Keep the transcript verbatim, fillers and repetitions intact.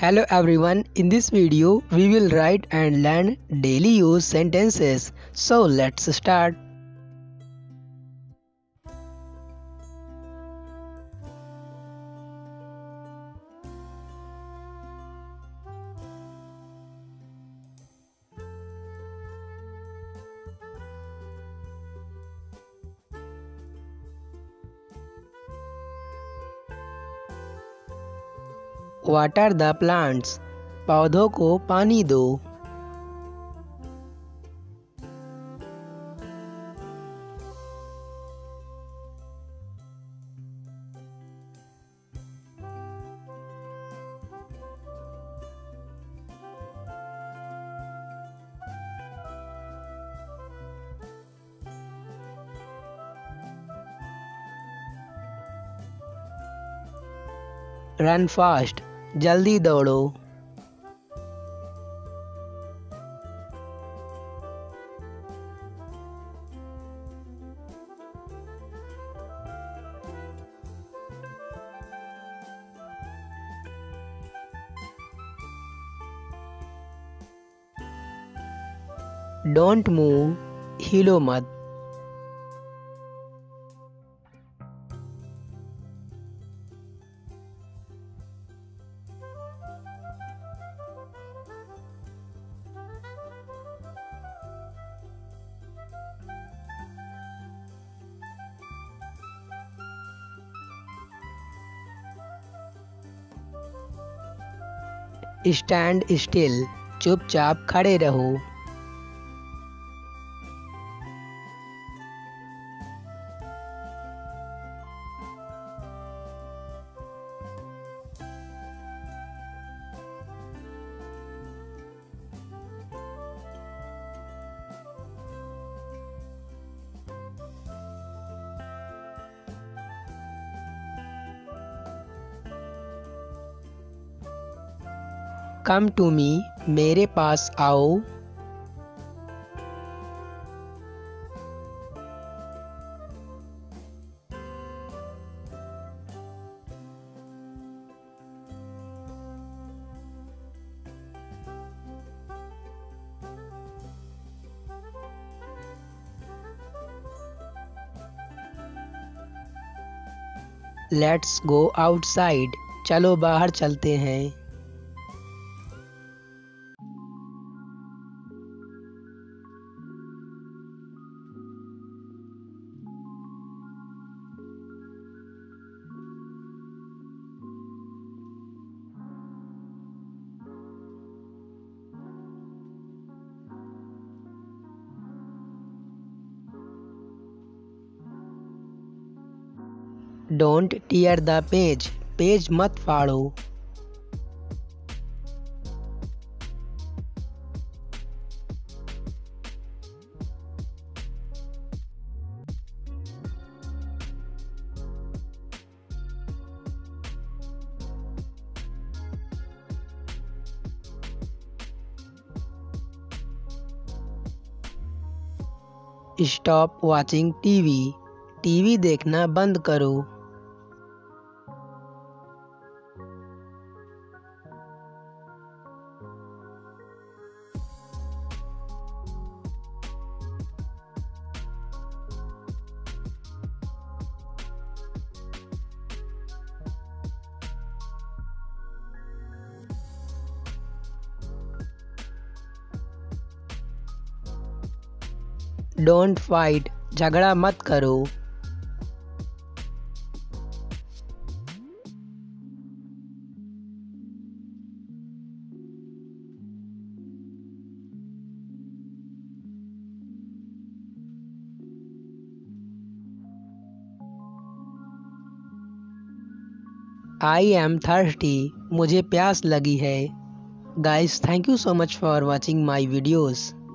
Hello everyone, in this video we will write and learn daily use sentences. So let's start. Water the plants, पौधों को पानी दो। Run fast, जल्दी दौड़ो। Don't move, हिलो मत। स्टैंड स्टिल, चुपचाप खड़े रहो। कम टू मी, मेरे पास आओ। लेट्स गो आउटसाइड, चलो बाहर चलते हैं। Don't tear the page, page मत फाड़ो। स्टॉप वॉचिंग टीवी, टीवी देखना बंद करो। डोंट फाइट, झगड़ा मत करो। आई एम थर्स्टी, मुझे प्यास लगी है। Guys, thank you so much for watching my videos.